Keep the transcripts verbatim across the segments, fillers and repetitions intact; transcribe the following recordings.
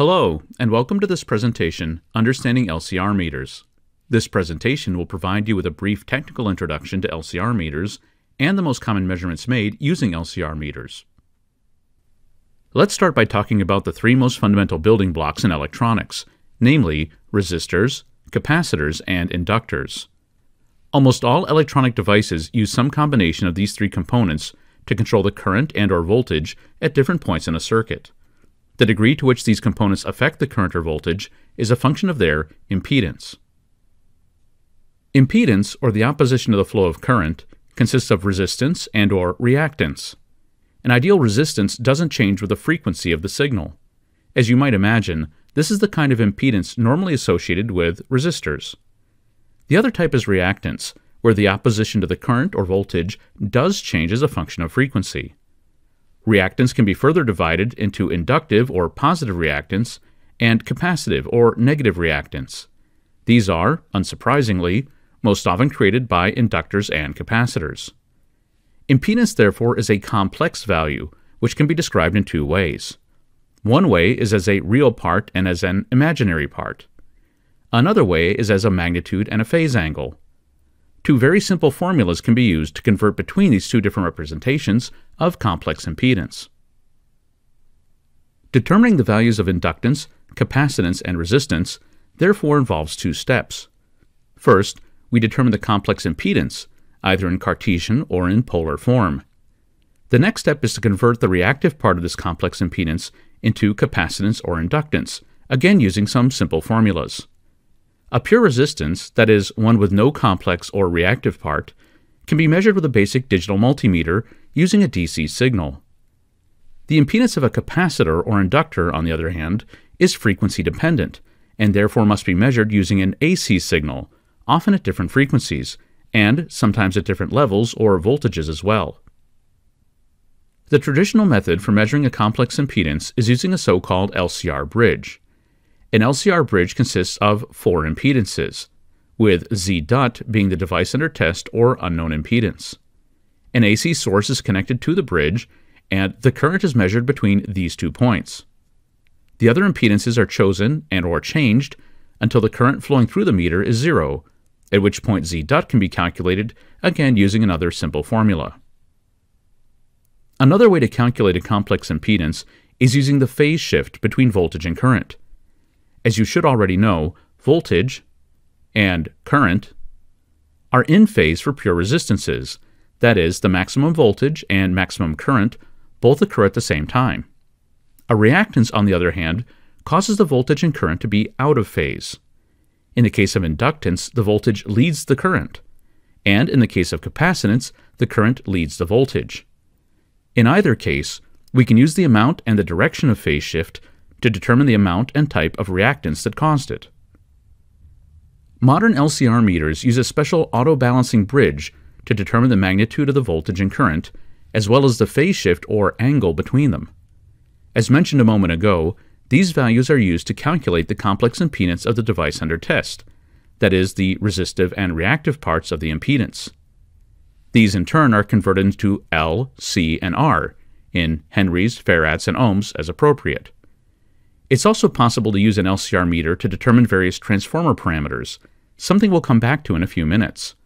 Hello, and welcome to this presentation, Understanding L C R Meters. This presentation will provide you with a brief technical introduction to L C R meters and the most common measurements made using L C R meters. Let's start by talking about the three most fundamental building blocks in electronics, namely resistors, capacitors, and inductors. Almost all electronic devices use some combination of these three components to control the current and/or voltage at different points in a circuit. The degree to which these components affect the current or voltage is a function of their impedance. Impedance, or the opposition to the flow of current, consists of resistance and/or reactance. An ideal resistance doesn't change with the frequency of the signal. As you might imagine, this is the kind of impedance normally associated with resistors. The other type is reactance, where the opposition to the current or voltage does change as a function of frequency. Reactance can be further divided into inductive or positive reactance and capacitive or negative reactance. These are, unsurprisingly, most often created by inductors and capacitors. Impedance, therefore, is a complex value, which can be described in two ways. One way is as a real part and as an imaginary part. Another way is as a magnitude and a phase angle. Two very simple formulas can be used to convert between these two different representations of complex impedance. Determining the values of inductance, capacitance, and resistance therefore involves two steps. First, we determine the complex impedance, either in Cartesian or in polar form. The next step is to convert the reactive part of this complex impedance into capacitance or inductance, again using some simple formulas. A pure resistance, that is, one with no complex or reactive part, can be measured with a basic digital multimeter using a D C signal. The impedance of a capacitor or inductor, on the other hand, is frequency dependent, and therefore must be measured using an A C signal, often at different frequencies, and sometimes at different levels or voltages as well. The traditional method for measuring a complex impedance is using a so-called L C R bridge. An L C R bridge consists of four impedances, with Z dot being the device under test or unknown impedance. An A C source is connected to the bridge, and the current is measured between these two points. The other impedances are chosen and/or changed until the current flowing through the meter is zero, at which point Z dot can be calculated, again using another simple formula. Another way to calculate a complex impedance is using the phase shift between voltage and current. As you should already know, voltage and current are in phase for pure resistances, that is, the maximum voltage and maximum current both occur at the same time. A reactance, on the other hand, causes the voltage and current to be out of phase. In the case of inductance, the voltage leads the current, and in the case of capacitance, the current leads the voltage. In either case, we can use the amount and the direction of phase shift to determine the amount and type of reactance that caused it. Modern L C R meters use a special auto-balancing bridge to determine the magnitude of the voltage and current, as well as the phase shift or angle between them. As mentioned a moment ago, these values are used to calculate the complex impedance of the device under test, that is, the resistive and reactive parts of the impedance. These in turn are converted into L, C, and R in henries, farads, and ohms as appropriate. It's also possible to use an L C R meter to determine various transformer parameters, something we'll come back to in a few minutes.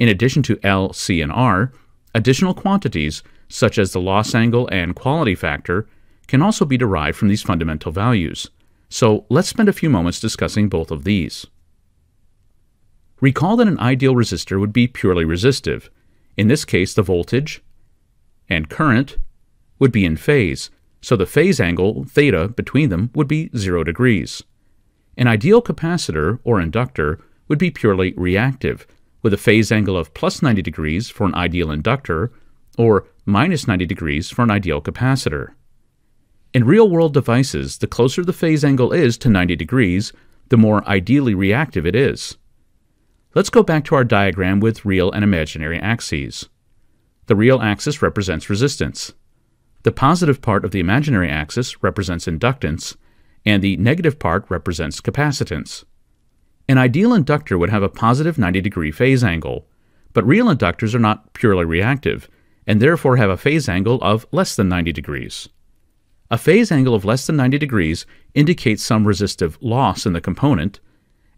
In addition to L, C, and R, additional quantities, such as the loss angle and quality factor, can also be derived from these fundamental values. So let's spend a few moments discussing both of these. Recall that an ideal resistor would be purely resistive. In this case, the voltage and current would be in phase, so the phase angle, theta, between them would be zero degrees. An ideal capacitor, or inductor, would be purely reactive, with a phase angle of plus ninety degrees for an ideal inductor, or minus ninety degrees for an ideal capacitor. In real-world devices, the closer the phase angle is to ninety degrees, the more ideally reactive it is. Let's go back to our diagram with real and imaginary axes. The real axis represents resistance. The positive part of the imaginary axis represents inductance, and the negative part represents capacitance. An ideal inductor would have a positive ninety degree phase angle, but real inductors are not purely reactive, and therefore have a phase angle of less than ninety degrees. A phase angle of less than ninety degrees indicates some resistive loss in the component,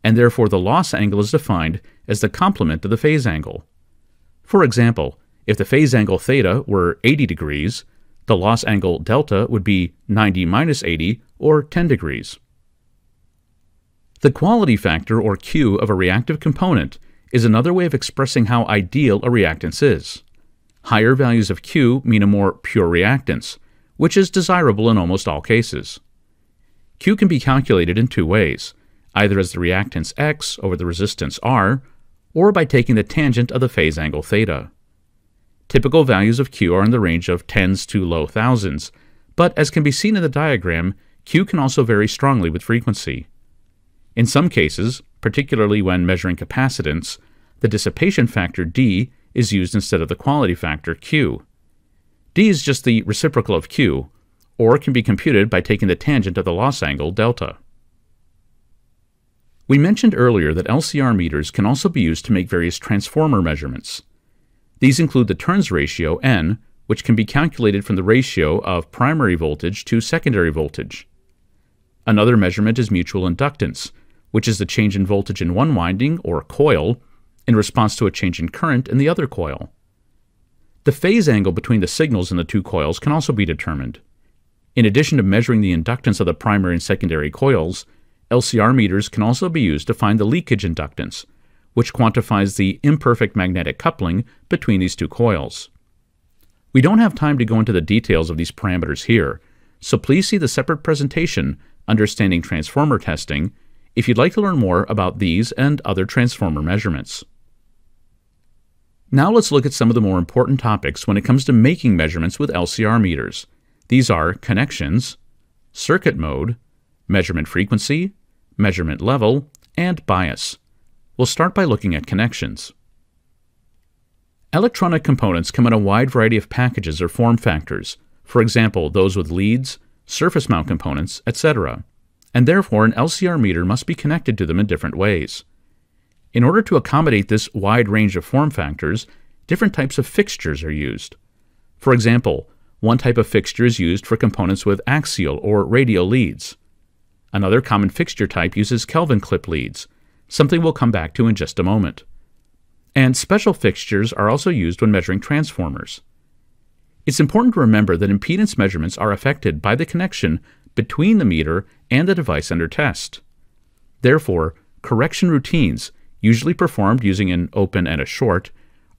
and therefore the loss angle is defined as the complement of the phase angle. For example, if the phase angle theta were eighty degrees, the loss angle delta would be ninety minus eighty, or ten degrees. The quality factor, or Q, of a reactive component is another way of expressing how ideal a reactance is. Higher values of Q mean a more pure reactance, which is desirable in almost all cases. Q can be calculated in two ways, either as the reactance X over the resistance R, or by taking the tangent of the phase angle theta. Typical values of Q are in the range of tens to low thousands, but as can be seen in the diagram, Q can also vary strongly with frequency. In some cases, particularly when measuring capacitance, the dissipation factor D is used instead of the quality factor Q. D is just the reciprocal of Q, or can be computed by taking the tangent of the loss angle delta. We mentioned earlier that L C R meters can also be used to make various transformer measurements. These include the turns ratio, N, which can be calculated from the ratio of primary voltage to secondary voltage. Another measurement is mutual inductance, which is the change in voltage in one winding, or coil, in response to a change in current in the other coil. The phase angle between the signals in the two coils can also be determined. In addition to measuring the inductance of the primary and secondary coils, L C R meters can also be used to find the leakage inductance, which quantifies the imperfect magnetic coupling between these two coils. We don't have time to go into the details of these parameters here, so please see the separate presentation, Understanding Transformer Testing, if you'd like to learn more about these and other transformer measurements. Now let's look at some of the more important topics when it comes to making measurements with L C R meters. These are connections, circuit mode, measurement frequency, measurement level, and bias. We'll start by looking at connections. Electronic components come in a wide variety of packages or form factors, for example, those with leads, surface mount components, et cetera, and therefore an L C R meter must be connected to them in different ways. In order to accommodate this wide range of form factors, different types of fixtures are used. For example, one type of fixture is used for components with axial or radial leads. Another common fixture type uses Kelvin clip leads, something we'll come back to in just a moment. And special fixtures are also used when measuring transformers. It's important to remember that impedance measurements are affected by the connection between the meter and the device under test. Therefore, correction routines, usually performed using an open and a short,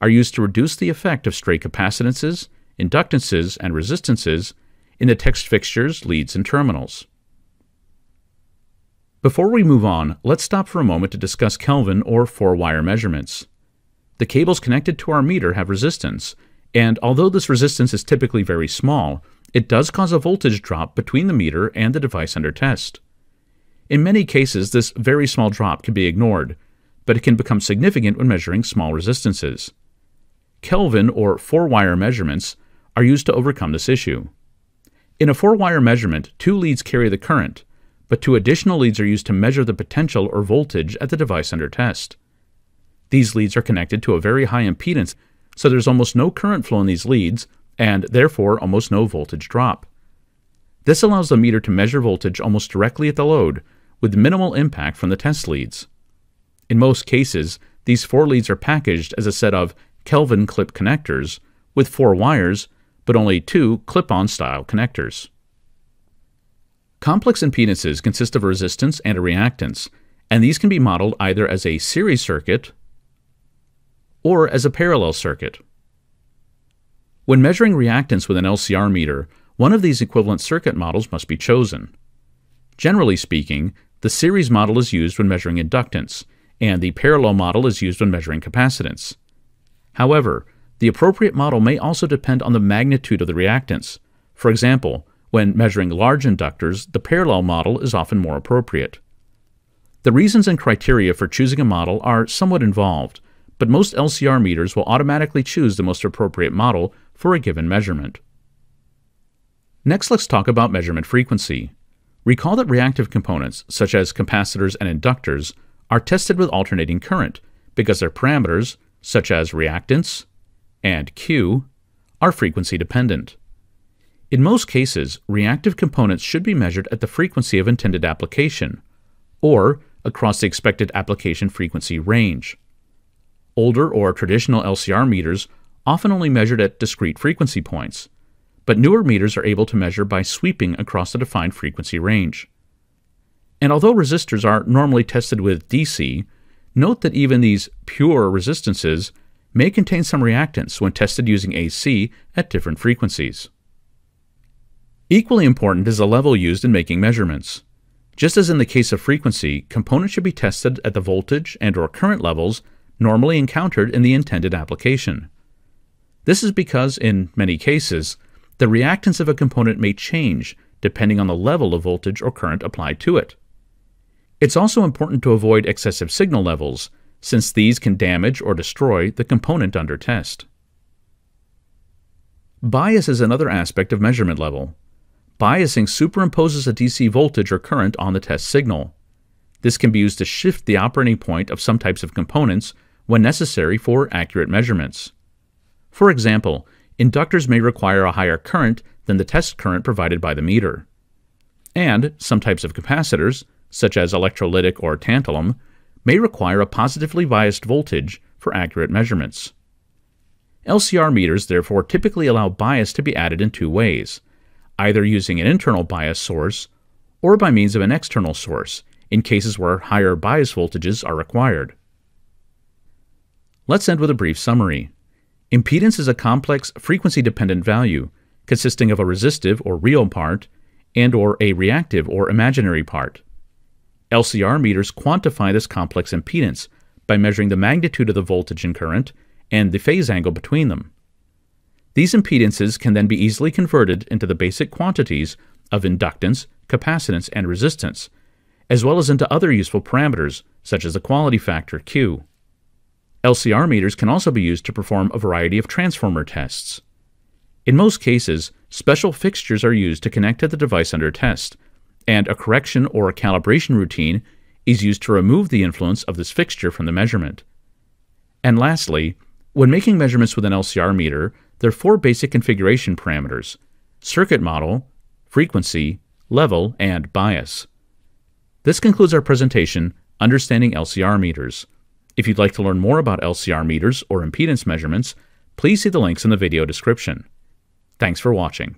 are used to reduce the effect of stray capacitances, inductances, and resistances in the test fixtures, leads, and terminals. Before we move on, let's stop for a moment to discuss Kelvin or four-wire measurements. The cables connected to our meter have resistance, and although this resistance is typically very small, it does cause a voltage drop between the meter and the device under test. In many cases, this very small drop can be ignored, but it can become significant when measuring small resistances. Kelvin or four-wire measurements are used to overcome this issue. In a four-wire measurement, two leads carry the current, but two additional leads are used to measure the potential or voltage at the device under test. These leads are connected to a very high impedance, so there's almost no current flow in these leads, and therefore almost no voltage drop. This allows the meter to measure voltage almost directly at the load, with minimal impact from the test leads. In most cases, these four leads are packaged as a set of Kelvin clip connectors, with four wires, but only two clip-on style connectors. Complex impedances consist of a resistance and a reactance, and these can be modeled either as a series circuit or as a parallel circuit. When measuring reactance with an L C R meter, one of these equivalent circuit models must be chosen. Generally speaking, the series model is used when measuring inductance, and the parallel model is used when measuring capacitance. However, the appropriate model may also depend on the magnitude of the reactance. For example, when measuring large inductors, the parallel model is often more appropriate. The reasons and criteria for choosing a model are somewhat involved, but most L C R meters will automatically choose the most appropriate model for a given measurement. Next, let's talk about measurement frequency. Recall that reactive components, such as capacitors and inductors, are tested with alternating current because their parameters, such as reactance and Q, are frequency dependent. In most cases, reactive components should be measured at the frequency of intended application, or across the expected application frequency range. Older or traditional L C R meters often only measured at discrete frequency points, but newer meters are able to measure by sweeping across a defined frequency range. And although resistors are normally tested with D C, note that even these pure resistances may contain some reactants when tested using A C at different frequencies. Equally important is the level used in making measurements. Just as in the case of frequency, components should be tested at the voltage and/or current levels normally encountered in the intended application. This is because, in many cases, the reactance of a component may change depending on the level of voltage or current applied to it. It's also important to avoid excessive signal levels, since these can damage or destroy the component under test. Bias is another aspect of measurement level. Biasing superimposes a D C voltage or current on the test signal. This can be used to shift the operating point of some types of components when necessary for accurate measurements. For example, inductors may require a higher current than the test current provided by the meter. And some types of capacitors, such as electrolytic or tantalum, may require a positively biased voltage for accurate measurements. L C R meters therefore typically allow bias to be added in two ways, either using an internal bias source or by means of an external source in cases where higher bias voltages are required. Let's end with a brief summary. Impedance is a complex, frequency-dependent value consisting of a resistive or real part and/or a reactive or imaginary part. L C R meters quantify this complex impedance by measuring the magnitude of the voltage and current and the phase angle between them. These impedances can then be easily converted into the basic quantities of inductance, capacitance, and resistance, as well as into other useful parameters such as the quality factor Q. L C R meters can also be used to perform a variety of transformer tests. In most cases, special fixtures are used to connect to the device under test, and a correction or a calibration routine is used to remove the influence of this fixture from the measurement. And lastly, when making measurements with an L C R meter, there are four basic configuration parameters: circuit model, frequency, level, and bias. This concludes our presentation, Understanding L C R Meters. If you'd like to learn more about L C R meters or impedance measurements, please see the links in the video description. Thanks for watching.